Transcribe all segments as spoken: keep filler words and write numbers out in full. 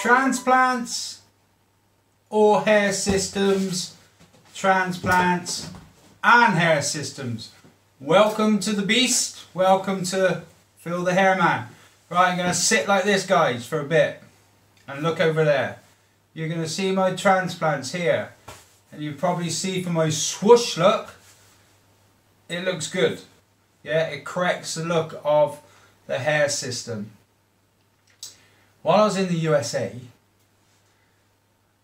transplants or hair systems, transplants and hair systems. Welcome to the beast, welcome to Phil the Hair Man. Right, I'm going to sit like this, guys, for a bit and look over there. You're going to see my transplants here, and you probably see from my swoosh look, it looks good. Yeah, it corrects the look of the hair system. While I was in the U S A,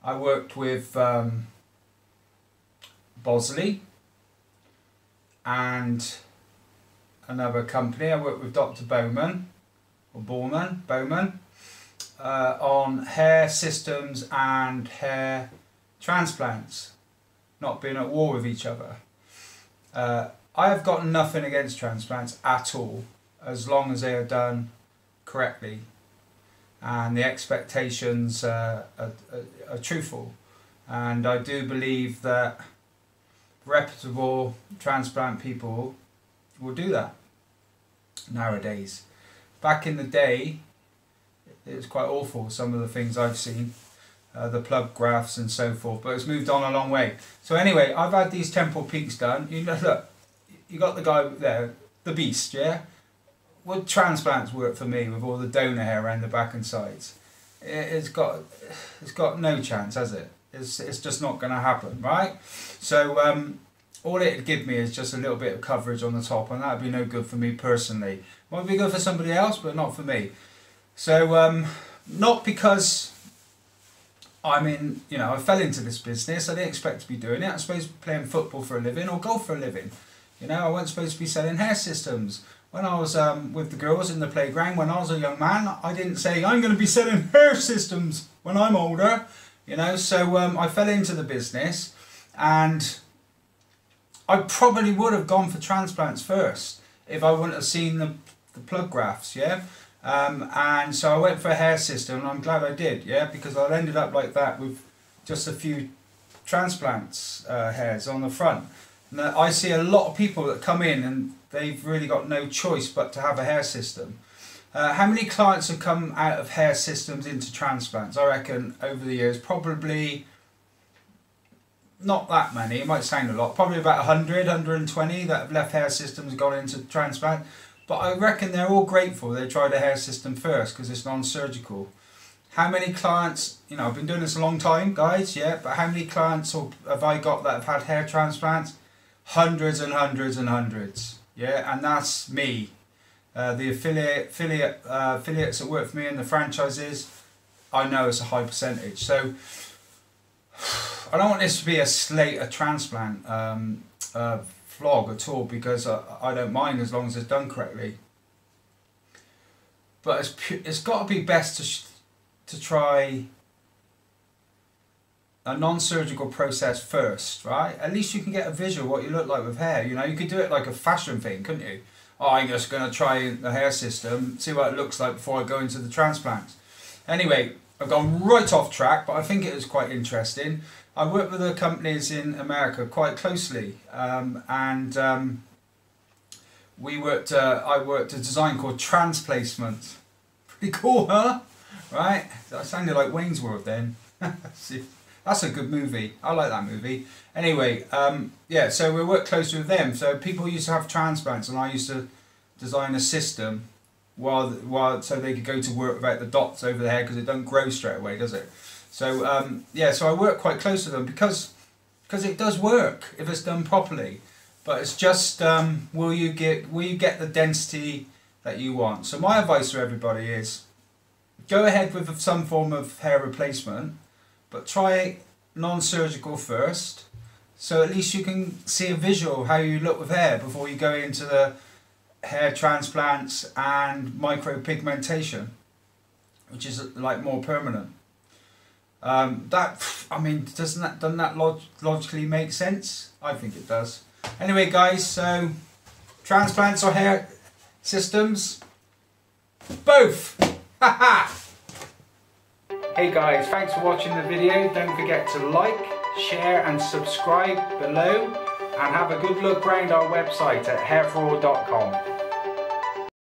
I worked with um, Bosley and another company. I worked with Doctor Bowman or Bowman, Bowman uh, on hair systems and hair transplants not being at war with each other. Uh, I have got nothing against transplants at all, as long as they are done correctly and the expectations uh, are, are, are truthful. And I do believe that reputable transplant people will do that nowadays. Back in the day, it was quite awful, some of the things I've seen, uh, the plug grafts and so forth, but it's moved on a long way. So anyway, I've had these temporal peaks done. You know, look, you got the guy there, the beast, yeah? Would transplants work for me with all the donor hair around the back and sides? It's got, it's got no chance, has it? It's, it's just not going to happen, right? So um, all it would give me is just a little bit of coverage on the top, and that would be no good for me personally. Might be good for somebody else, but not for me. So um, not because I'm in, you know, I fell into this business. I didn't expect to be doing it. I was supposed to be playing football for a living or golf for a living. You know, I wasn't supposed to be selling hair systems. When I was um, with the girls in the playground, when I was a young man, I didn't say, I'm going to be selling hair systems when I'm older. You know, so um, I fell into the business, and I probably would have gone for transplants first if I wouldn't have seen the, the plug grafts, yeah? Um, and so I went for a hair system, and I'm glad I did, yeah? Because I ended up like that with just a few transplants uh, hairs on the front. And I see a lot of people that come in and they've really got no choice but to have a hair system. Uh, how many clients have come out of hair systems into transplants? I reckon over the years, probably not that many. It might sound a lot. Probably about a hundred, a hundred and twenty that have left hair systems and gone into transplant. But I reckon they're all grateful they tried a hair system first because it's non-surgical. How many clients, you know, I've been doing this a long time, guys, yeah, but how many clients have I got that have had hair transplants? Hundreds and hundreds and hundreds, yeah, and that's me. Uh, the affiliate, affiliate, uh, affiliates that work for me and the franchises, I know it's a high percentage. So I don't want this to be a slate, a transplant um, uh, vlog at all, because I, I don't mind as long as it's done correctly. But it's it's got to be best to sh to try a non-surgical process first, right? At least you can get a visual what you look like with hair. You know, you could do it like a fashion thing, couldn't you? Oh, I'm just going to try the hair system, see what it looks like before I go into the transplants. Anyway, I've gone right off track, but I think it was quite interesting. I work with the companies in America quite closely, um, and um, we worked. Uh, I worked a design called Transplacement. Pretty cool, huh? Right? I sounded like Wayne's World then. That's a good movie. I like that movie. Anyway, um, yeah, so we work closely with them. So people used to have transplants, and I used to design a system while, while so they could go to work without the dots over the hair, because it doesn't grow straight away, does it? So, um, yeah, so I work quite close to them because, because it does work if it's done properly. But it's just, um, will you get, will you get the density that you want? So my advice to everybody is go ahead with some form of hair replacement, but try non-surgical first, so at least you can see a visual of how you look with hair before you go into the hair transplants and micropigmentation, which is like more permanent. Um, that, I mean, doesn't that, doesn't that log logically make sense? I think it does. Anyway, guys, so transplants or hair systems? Both! Haha! Hey guys, thanks for watching the video. Don't forget to like, share and subscribe below, and have a good look around our website at hair for all dot com.